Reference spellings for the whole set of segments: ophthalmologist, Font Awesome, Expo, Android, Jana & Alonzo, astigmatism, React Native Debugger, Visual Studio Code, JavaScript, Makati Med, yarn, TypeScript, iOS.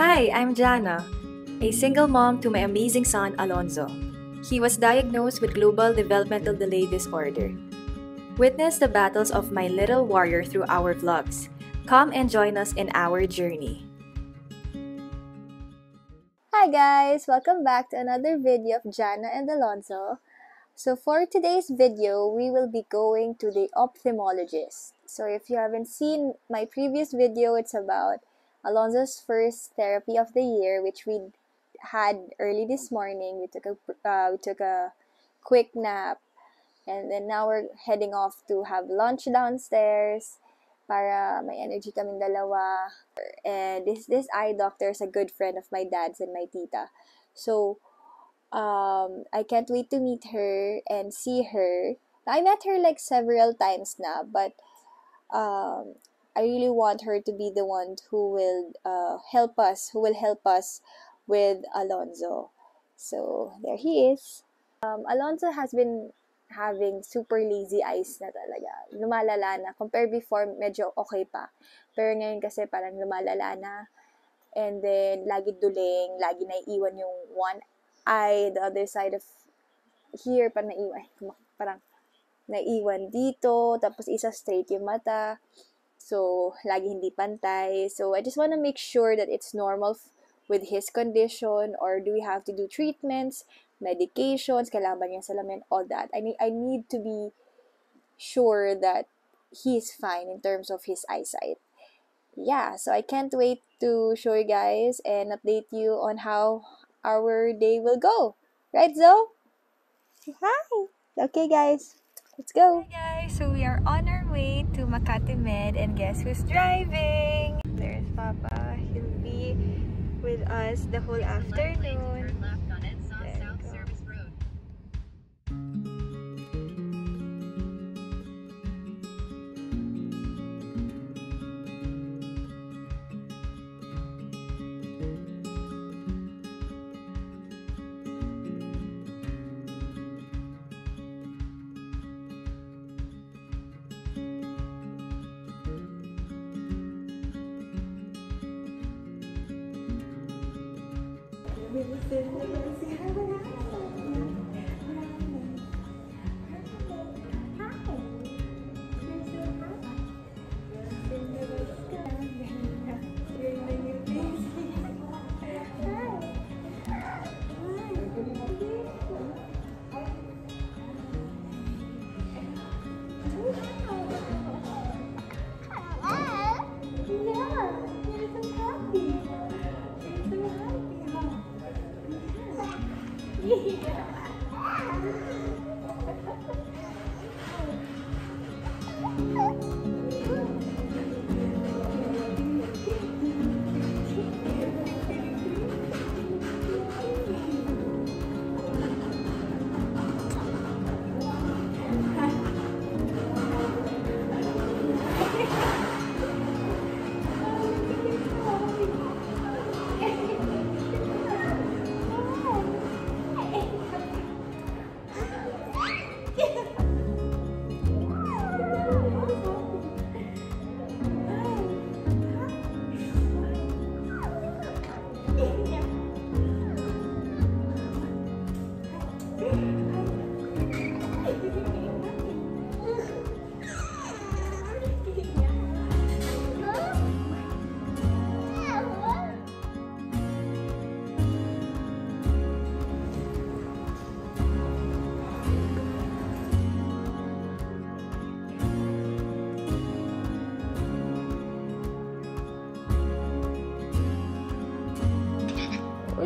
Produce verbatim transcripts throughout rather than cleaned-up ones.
Hi, I'm Jana, a single mom to my amazing son, Alonzo. He was diagnosed with global developmental delay disorder. Witness the battles of my little warrior through our vlogs. Come and join us in our journey. Hi guys! Welcome back to another video of Jana and Alonzo. So for today's video, we will be going to the ophthalmologist. So if you haven't seen my previous video, it's about Alonzo's first therapy of the year, which we had early this morning. We took a uh, we took a quick nap, and then now we're heading off to have lunch downstairs para may energy kaming dalawa. And this this eye doctor is a good friend of my dad's and my tita, so um I can't wait to meet her and see her. I met her like several times now, but um. I really want her to be the one who will uh, help us, who will help us with Alonzo. So, there he is. Um, Alonzo has been having super lazy eyes na talaga. Lumalala na. Compared before, medyo okay pa. Pero ngayon kasi parang lumalala na. And then, lagi duling, lagi naiiwan yung one eye, the other side of here, parang naiiwan, parang naiiwan dito, tapos isa straight yung mata. So, lagi hindi pantay. So, I just want to make sure that it's normal with his condition, or do we have to do treatments, medications, kailangan ba niya salamin, all that. I need, I need to be sure that he's fine in terms of his eyesight. Yeah, so I can't wait to show you guys and update you on how our day will go. Right, Zo? Hi! Okay, guys. Let's go! Hi guys! So, we are on our way to Makati Med, and guess who's driving? There's Papa. He'll be with us the whole afternoon.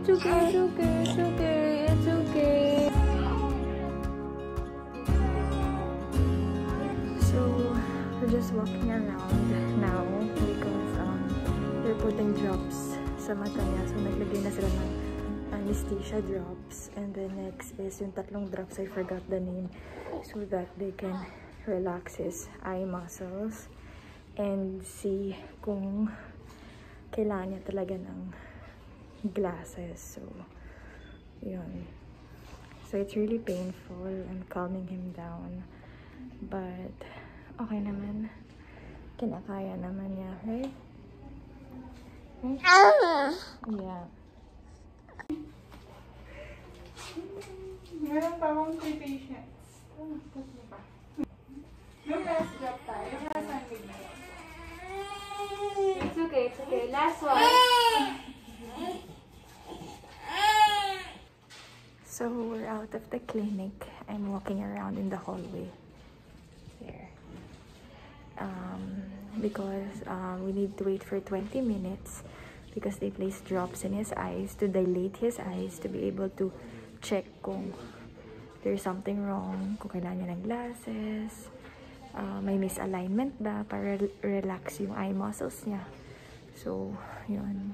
It's okay, it's okay, it's okay, it's okay. So, we're just walking around now because um, they're putting drops sa mata niya. So, naglagay na sila ng anesthesia drops. And the next is yung tatlong drops, I forgot the name. So that they can relax his eye muscles and see kung kailangan niya talaga ng glasses. So yun. So it's really painful. I'm calming him down, but okay naman, kinakaya naman niya, right? Hmm? Yeah. Meron pa akong three patients. Tatlo pa. Yung last job tayo. Yung last one with me. It's okay, it's okay. Last one. So we're out of the clinic. I'm walking around in the hallway. There. Um, because um, we need to wait for twenty minutes because they place drops in his eyes to dilate his eyes to be able to check kung there's something wrong, kung kailangan niya ng glasses, uh, may misalignment ba para re relax yung eye muscles niya. So, yun.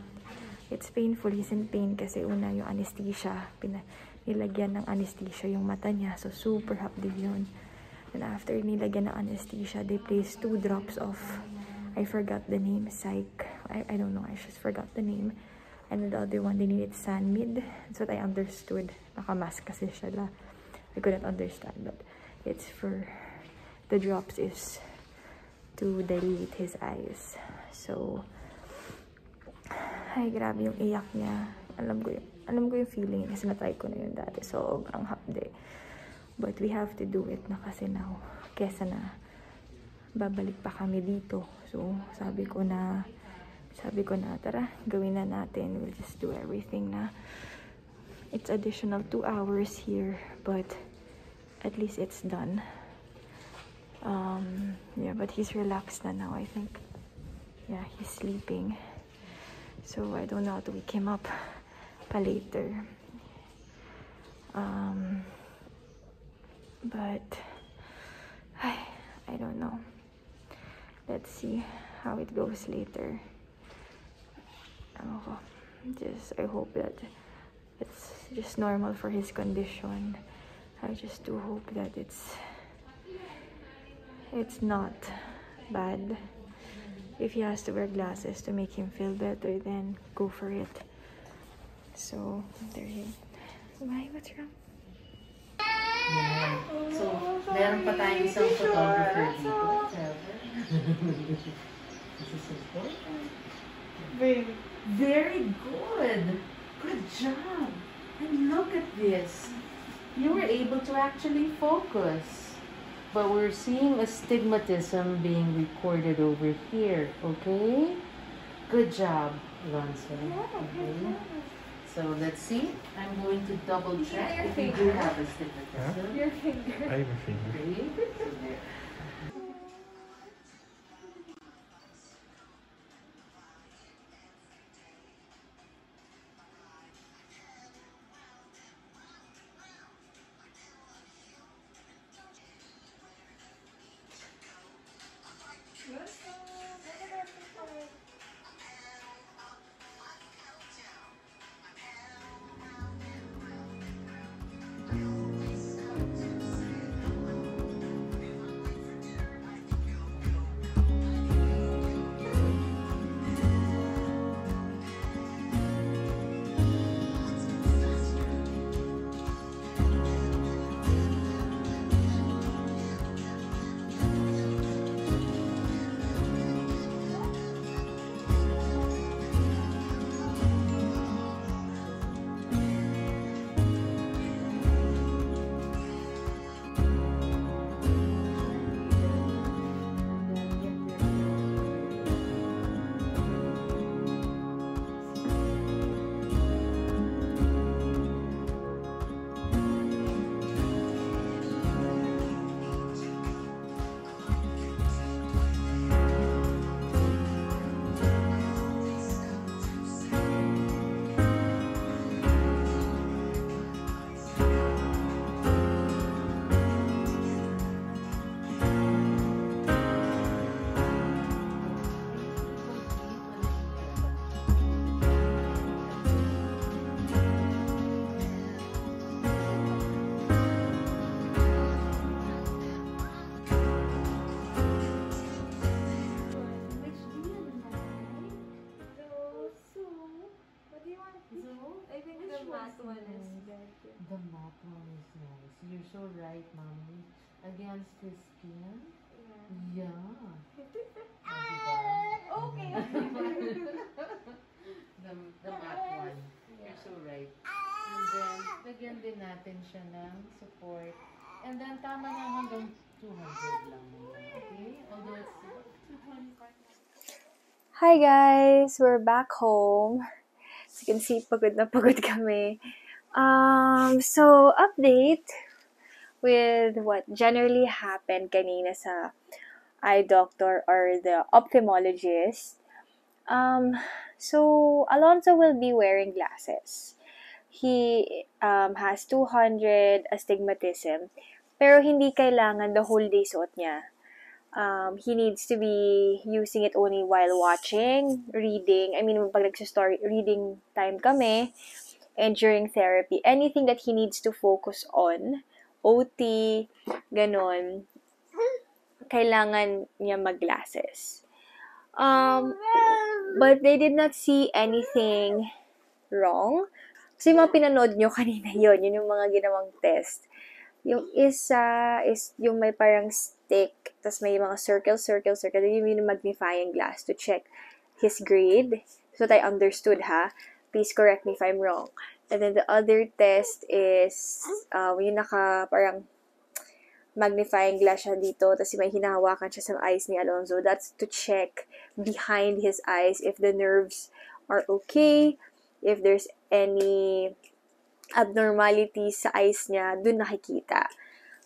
It's painful. He's in pain kasi una yung anesthesia. Pina nilagyan ng anesthesia yung mata niya. So, super hapdig yun. And after nilagyan ng anesthesia, they placed two drops of, I forgot the name, psych. I, I don't know. I just forgot the name. And the other one, they needed Sanmid. That's what I understood. Nakamask kasi siya la. I couldn't understand, but it's for, the drops is to dilate his eyes. So, ay, grabe yung iyak niya. Alam ko yung, alam ko yung feeling kasi natry ko na yun dati. So, ang hapde. But we have to do it na kasi now. Kesa na, babalik pa kami dito. So, sabi ko na, Sabi ko na, tara, gawin na natin. We'll just do everything na. It's additional two hours here, but at least it's done. Um, yeah, but he's relaxed na now, I think. Yeah, he's sleeping. So, I don't know how to wake him up pa later. Um, but, I, I don't know. Let's see how it goes later. Oh, just I hope that it's just normal for his condition. I just do hope that it's it's not bad. If he has to wear glasses to make him feel better, then go for it. So there he is. Why? What's wrong? Yeah. So meron pa tayong isang photographer dito. This is important. Very, very good. Good job. And look at this. You were able to actually focus. But we're seeing astigmatism being recorded over here. Okay? Good job, Alonzo. Okay. So let's see. I'm going to double check if you do have astigmatism. Huh? Your finger. I have a finger. Okay. Against his skin? Yeah. Yeah. Okay. natin siya ng support. And then, tama na hanggang two hundred lang. Okay? Although it's two twenty-five. Hi guys! We're back home. As you can see, pagod na pagod kami. Um, so, update with what generally happened kanina sa eye doctor or the ophthalmologist. Um, so, Alonzo will be wearing glasses. He um, has two hundred astigmatism, pero hindi kailangan the whole day suot niya. Um, he needs to be using it only while watching, reading. I mean, pag nagsistory, reading time kami, and during therapy. Anything that he needs to focus on, O T, ganon, kailangan niya mag-glasses. Um, but they did not see anything wrong. So, yung mga pinanood nyo kanina yun, yun yung mga ginawang test. Yung isa is yung may parang stick, tapos may mga circle, circle, circle. Yung yung magnifying glass to check his grade. So that I understood, ha? Please correct me if I'm wrong. And then the other test is uh, yung naka parang magnifying glass siya dito, tapos may hinahawakan siya sa eyes ni Alonzo. That's to check behind his eyes if the nerves are okay, if there's any abnormalities sa eyes niya, dun nakikita.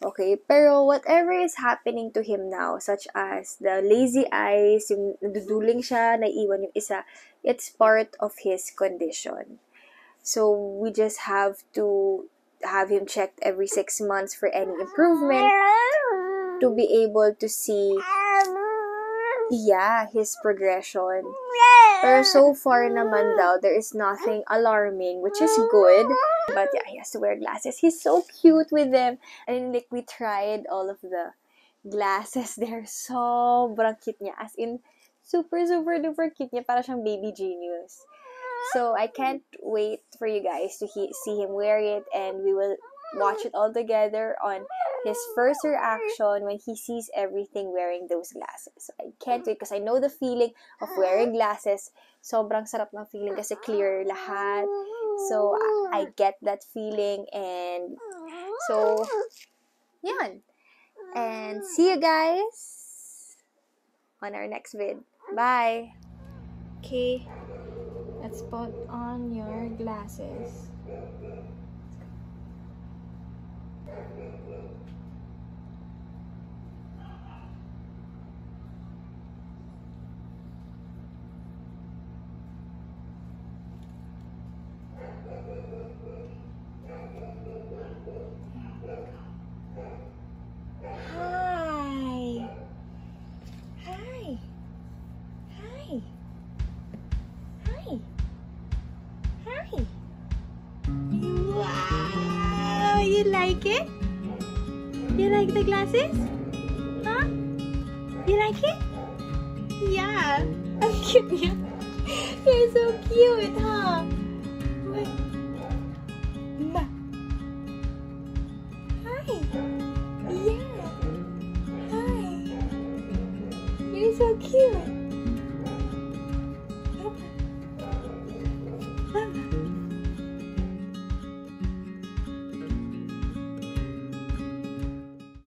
Okay, pero whatever is happening to him now, such as the lazy eyes, yung naduduling siya, naiwan yung isa, it's part of his condition. So, we just have to have him checked every six months for any improvement to be able to see, yeah, his progression. Pero so far naman daw, there is nothing alarming, which is good. But yeah, he has to wear glasses. He's so cute with them. And like, we tried all of the glasses. They're so cute niya. As in, super, super, duper cute niya. Para siyang baby genius. So, I can't wait for you guys to he see him wear it. And we will watch it all together on his first reaction when he sees everything wearing those glasses. I can't wait because I know the feeling of wearing glasses. Sobrang sarap ng feeling kasi clear lahat. So, I, I get that feeling and so, yan. And see you guys on our next vid. Bye! Okay, let's put on your glasses. Hi. Hi. Hi. Hi. Hi. Wow, you like it? You like the glasses? Huh? You like it? Yeah. I'm cute, yeah. You're so cute, huh? Hi. Yeah. Hi. You're so cute.